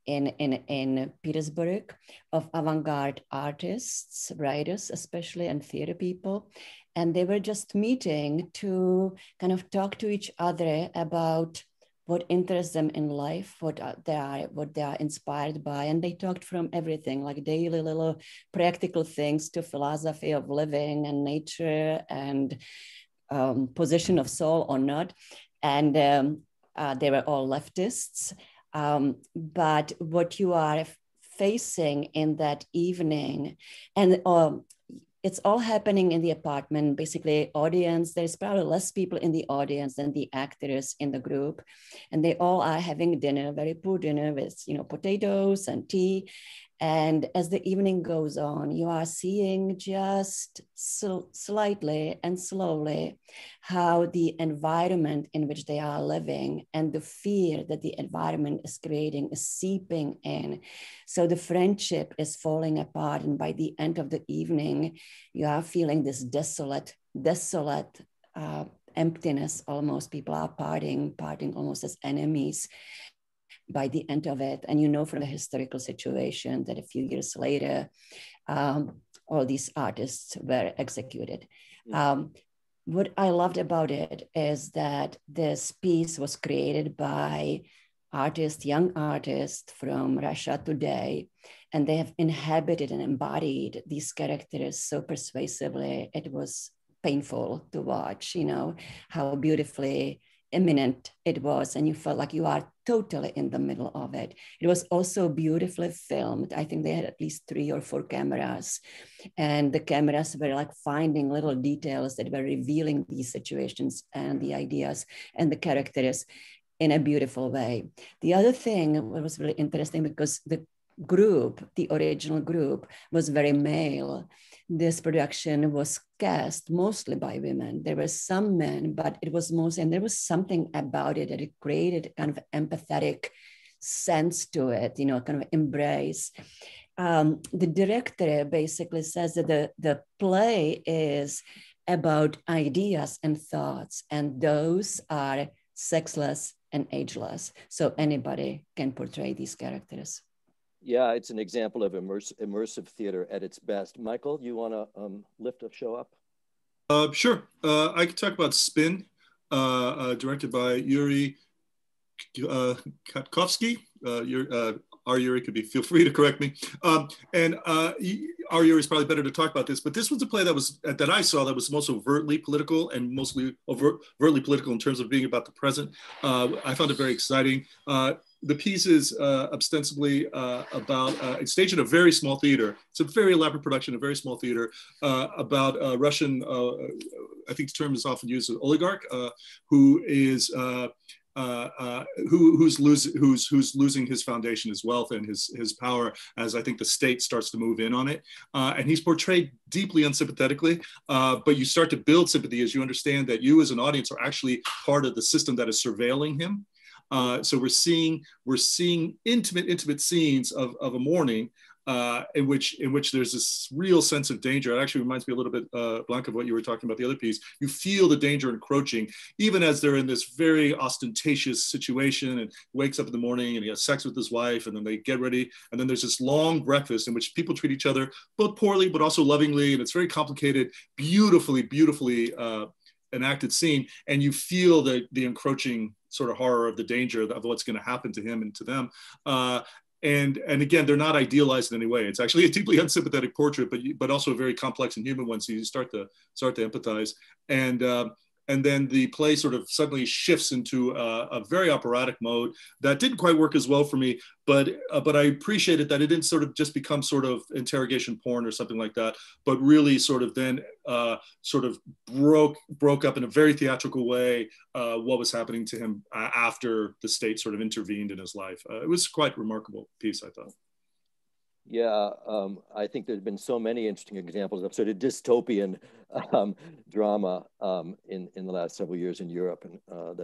in Petersburg of avant-garde artists, writers especially, and theater people. And they were just meeting to kind of talk to each other about what interests them in life, what they are inspired by. And they talked from everything, like daily little practical things to philosophy of living and nature and position of soul or not. And they were all leftists. But what you are facing in that evening, and it's all happening in the apartment, basically audience, there's probably less people in the audience than the actors in the group. And they all are having dinner, very poor dinner with, you know, potatoes and tea. And as the evening goes on, you are seeing just so slightly and slowly how the environment in which they are living and the fear that the environment is creating is seeping in. So the friendship is falling apart. And by the end of the evening, you are feeling this desolate emptiness almost. People are parting almost as enemies by the end of it. And you know from the historical situation that a few years later, all these artists were executed. What I loved about it is that this piece was created by artists, young artists from Russia today, and they have inhabited and embodied these characters so persuasively. It was painful to watch, you know, how beautifully imminent it was, and you felt like you are totally in the middle of it. It was also beautifully filmed. I think they had at least 3 or 4 cameras, and the cameras were like finding little details that were revealing these situations and the ideas and the characters in a beautiful way. The other thing was really interesting because the original group was very male. This production was cast mostly by women. There were some men, but it was mostly, and there was something about it that it created kind of empathetic sense to it, you know, kind of embrace. The director basically says that the play is about ideas and thoughts, and those are sexless and ageless. So anybody can portray these characters. Yeah, it's an example of immersive theater at its best. Michael, you want to lift a show up? Sure. I could talk about Spin, directed by Yuri Katkovsky. Our Yuri could be, feel free to correct me. And our Yuri is probably better to talk about this, but this was a play that I saw that was most overtly political, and mostly overtly political in terms of being about the present. I found it very exciting. The piece is ostensibly about, it's staged in a very small theater. It's a very elaborate production, a very small theater about Russian, I think the term is often used as oligarch, who's losing his foundation, his wealth, and his power, as I think the state starts to move in on it. And he's portrayed deeply unsympathetically, but you start to build sympathy as you understand that you as an audience are actually part of the system that is surveilling him. So we're seeing intimate scenes of a mourning in which there's this real sense of danger. It actually reminds me a little bit, Blanka, of what you were talking about, the other piece. You feel the danger encroaching, even as they're in this very ostentatious situation, and wakes up in the morning and he has sex with his wife, and then they get ready. And then there's this long breakfast in which people treat each other both poorly, but also lovingly. And it's very complicated, beautifully enacted scene. And you feel the encroaching sort of horror of the danger of what's going to happen to him and to them. And again, they're not idealized in any way. It's actually a deeply unsympathetic portrait, but also a very complex and human one. So you start to empathize. And then the play sort of suddenly shifts into a very operatic mode that didn't quite work as well for me, but I appreciated that it didn't sort of just become sort of interrogation porn or something like that, but really sort of then sort of broke up in a very theatrical way what was happening to him after the state sort of intervened in his life. It was quite a remarkable piece, I thought. Yeah, I think there's been so many interesting examples of sort of dystopian drama in the last several years in Europe, and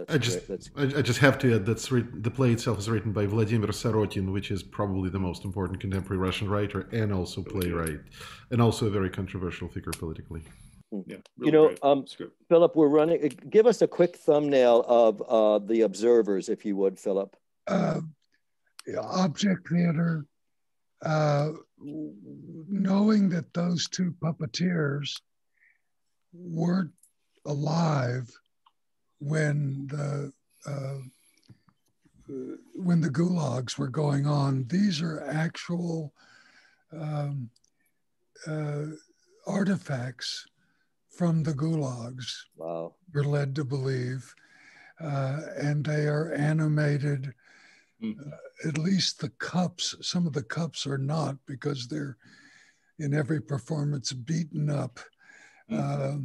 I just have to add that the play itself is written by Vladimir Sorokin, which is probably the most important contemporary Russian writer and also playwright, and also a very controversial figure politically. Yeah, really, you know, Philip, we're running. Give us a quick thumbnail of the observers, if you would, Philip. Object theater. Knowing that those two puppeteers weren't alive when the gulags were going on, these are actual artifacts from the gulags. Wow. We're led to believe, and they are animated. Mm-hmm. At least the cups, some of the cups are not, because they're in every performance beaten up. Mm-hmm.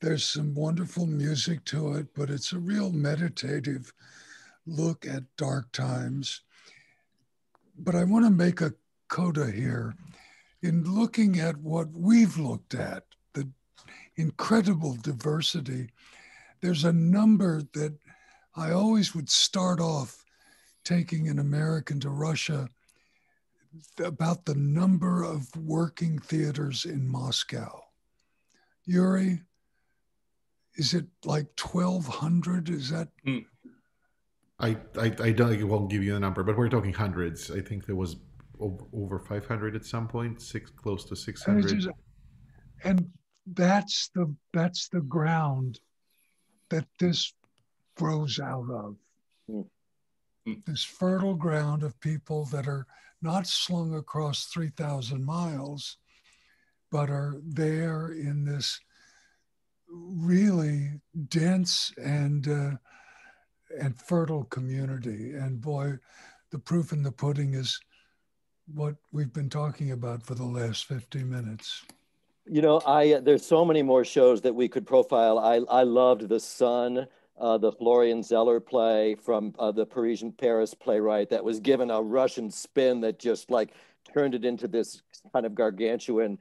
There's some wonderful music to it, but it's a real meditative look at dark times. But I want to make a coda here in looking at what we've looked at, the incredible diversity. There's a number that I always would start off taking an American to Russia about the number of working theaters in Moscow. Yuri, is it like 1,200? Is that? I won't give you the number, but we're talking hundreds. I think there was over 500 at some point, close to 600. And that's the ground that this grows out of. Mm. This fertile ground of people that are not slung across 3,000 miles, but are there in this really dense and fertile community. And boy, the proof in the pudding is what we've been talking about for the last 50 minutes. You know, there's so many more shows that we could profile. I loved The Sun. The Florian Zeller play from the Paris playwright that was given a Russian spin that just like turned it into this kind of gargantuan,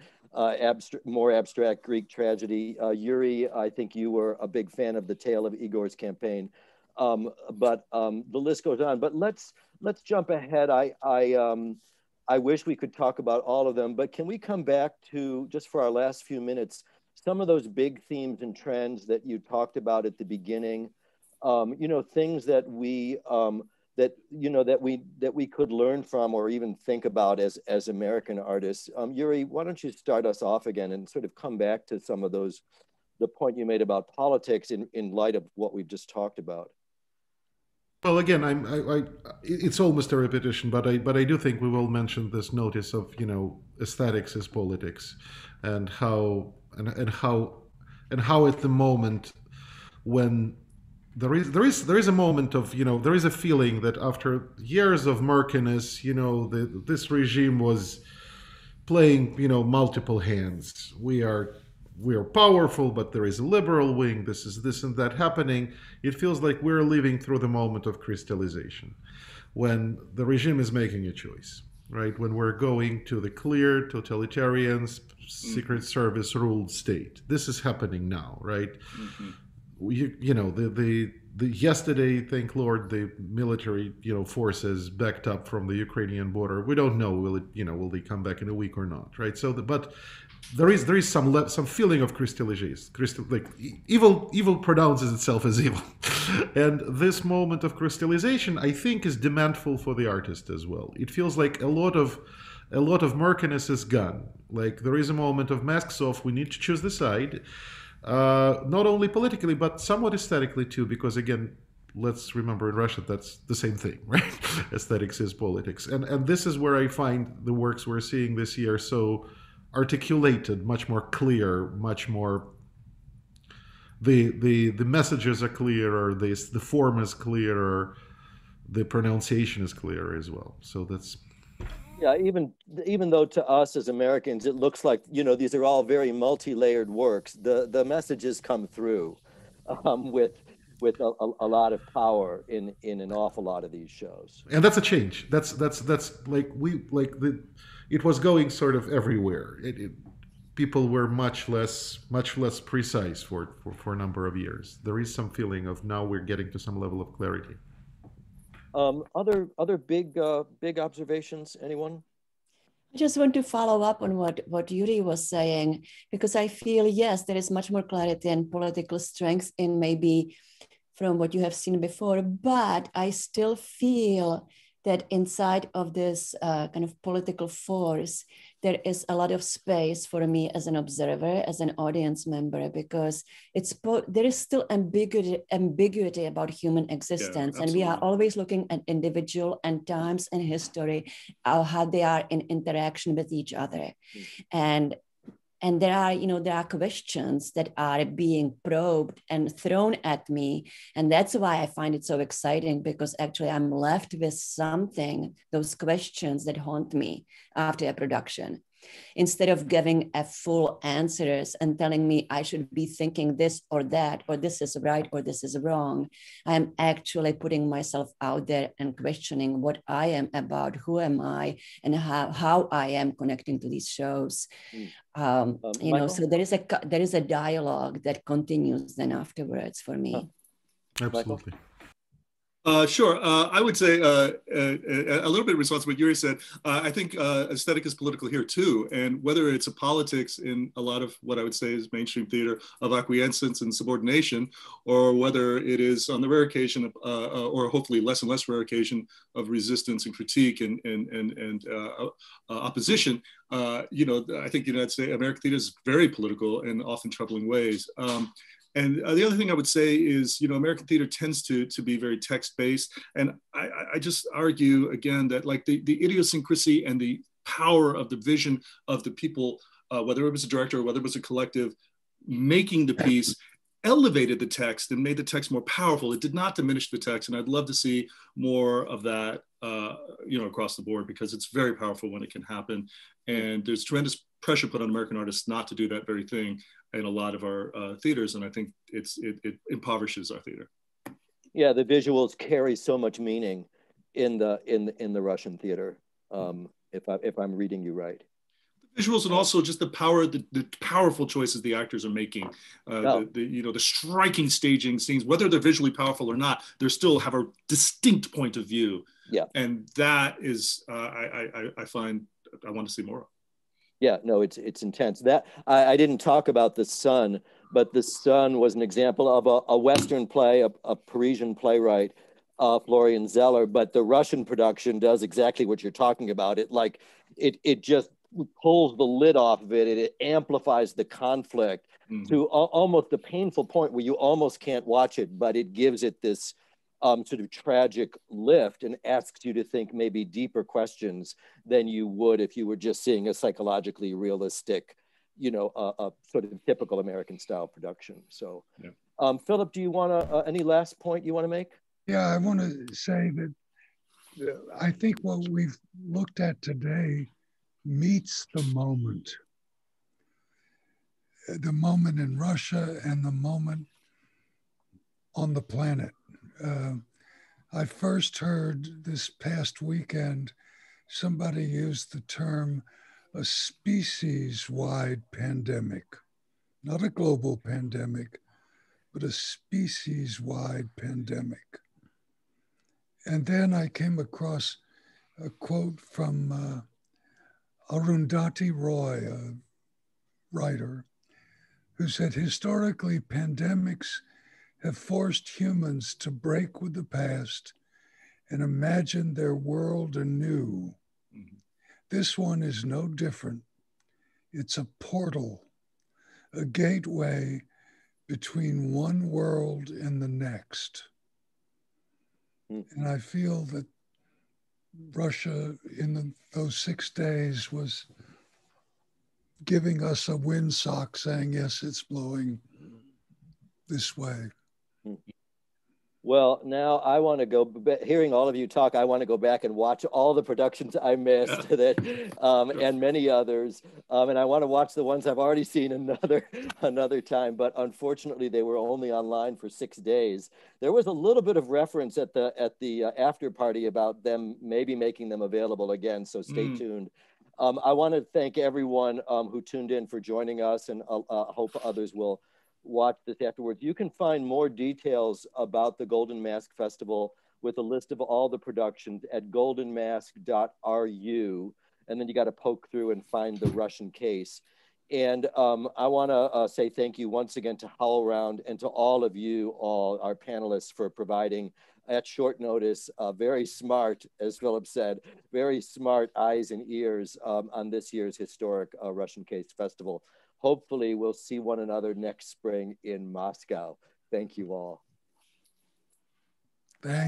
more abstract Greek tragedy. Yuri, I think you were a big fan of The Tale of Igor's Campaign, but the list goes on. But let's jump ahead. I wish we could talk about all of them, but can we come back to, just for our last few minutes, some of those big themes and trends that you talked about at the beginning, you know, things that we that we could learn from or even think about as American artists. Yuri, why don't you start us off again and sort of come back to some of those, the point you made about politics in light of what we've just talked about. Well, again, it's almost a repetition, but I do think we will mention this notice of, you know, aesthetics as politics, and how at the moment when there is a moment of, you know, there is a feeling that after years of murkiness, you know, this regime was playing, you know, multiple hands. We are powerful, but there is a liberal wing, this is this and that happening. It feels like we're living through the moment of crystallization when the regime is making a choice, right? When we're going to the clear totalitarian secret service ruled state. This is happening now, right? Mm-hmm. You know, the yesterday, thank Lord, the military, you know, forces backed up from the Ukrainian border. We don't know, will it, you know, will they come back in a week or not, right? So but there is some feeling of crystallization, like evil pronounces itself as evil, and this moment of crystallization, I think, is demandful for the artist as well. It feels like a lot of murkiness is gone. Like there is a moment of masks off. We need to choose the side, not only politically but somewhat aesthetically too, because again, let's remember in Russia that's the same thing, right? Aesthetics is politics, and this is where I find the works we're seeing this year so articulated, much more clear, much more the messages are clearer, the form is clearer, the pronunciation is clearer as well. So that's, yeah, even though to us as Americans it looks like, you know, these are all very multi-layered works, the messages come through with with a lot of power in an awful lot of these shows. And that's a change. That's like it was going sort of everywhere. People were much less precise for a number of years. There is some feeling of now we're getting to some level of clarity. Other big observations, anyone? I just want to follow up on what Yuri was saying, because I feel, yes, there is much more clarity and political strength in maybe from what you have seen before, but I still feel that inside of this kind of political force, there is a lot of space for me as an observer, as an audience member, because there is still ambiguity about human existence. Yeah, and we are always looking at individual and times and history, how they are in interaction with each other. And there are questions that are being probed and thrown at me. And that's why I find it so exciting, because actually I'm left with something, those questions that haunt me after a production. Instead of giving a full answers and telling me I should be thinking this or that, or this is right, or this is wrong, I'm actually putting myself out there and questioning what I am about, who am I, and how I am connecting to these shows. So there is a dialogue that continues then afterwards for me. Absolutely. Sure. I would say a little bit in response to what Yuri said, I think aesthetic is political here too. And whether it's a politics in a lot of what I would say is mainstream theater of acquiescence and subordination, or whether it is on the rare occasion of, or hopefully less and less rare occasion of resistance and critique and opposition, I think the United States, American theater is very political in often troubling ways. And the other thing I would say is, American theater tends to be very text-based. And I just argue, again, that like the idiosyncrasy and the power of the vision of the people, whether it was a director or whether it was a collective, making the piece, elevated the text and made the text more powerful. It did not diminish the text. And I'd love to see more of that, across the board, because it's very powerful when it can happen. And there's tremendous pressure put on American artists not to do that very thing in a lot of our theaters, and I think it impoverishes our theater. Yeah, the visuals carry so much meaning in the Russian theater. If I'm reading you right, the visuals, and also just the power, the powerful choices the actors are making, the striking staging scenes, whether they're visually powerful or not, they still have a distinct point of view. Yeah, and that is I find I want to see more of. Yeah, no, it's intense. That I didn't talk about The Sun, but The Sun was an example of a Western play, a Parisian playwright, Florian Zeller. But the Russian production does exactly what you're talking about. It just pulls the lid off of it. It amplifies the conflict to almost the painful point where you almost can't watch it, but it gives it this sort of tragic lift and asks you to think maybe deeper questions than you would if you were just seeing a psychologically realistic, a sort of typical American style production. So, yeah. Philip, do you want to, any last point you want to make? Yeah, I want to say that I think what we've looked at today meets the moment in Russia and the moment on the planet. I first heard this past weekend, somebody used the term a species-wide pandemic, not a global pandemic, but a species-wide pandemic. And then I came across a quote from Arundhati Roy, a writer, who said, historically, pandemics have forced humans to break with the past and imagine their world anew. This one is no different. It's a portal, a gateway between one world and the next. And I feel that Russia in those 6 days was giving us a windsock saying, yes, it's blowing this way. Well, now I want to go, hearing all of you talk, I want to go back and watch all the productions I missed that, and many others. And I want to watch the ones I've already seen another time, but unfortunately they were only online for 6 days. There was a little bit of reference at the after party about them maybe making them available again, so stay tuned. I want to thank everyone who tuned in for joining us, and hope others will watch this afterwards. You can find more details about the Golden Mask Festival with a list of all the productions at goldenmask.ru, and then you got to poke through and find the Russian Case. And I want to say thank you once again to HowlRound and to all of you, all our panelists, for providing at short notice very smart, as Philip said, very smart eyes and ears on this year's historic Russian Case Festival. Hopefully we'll see one another next spring in Moscow. Thank you all. Thanks.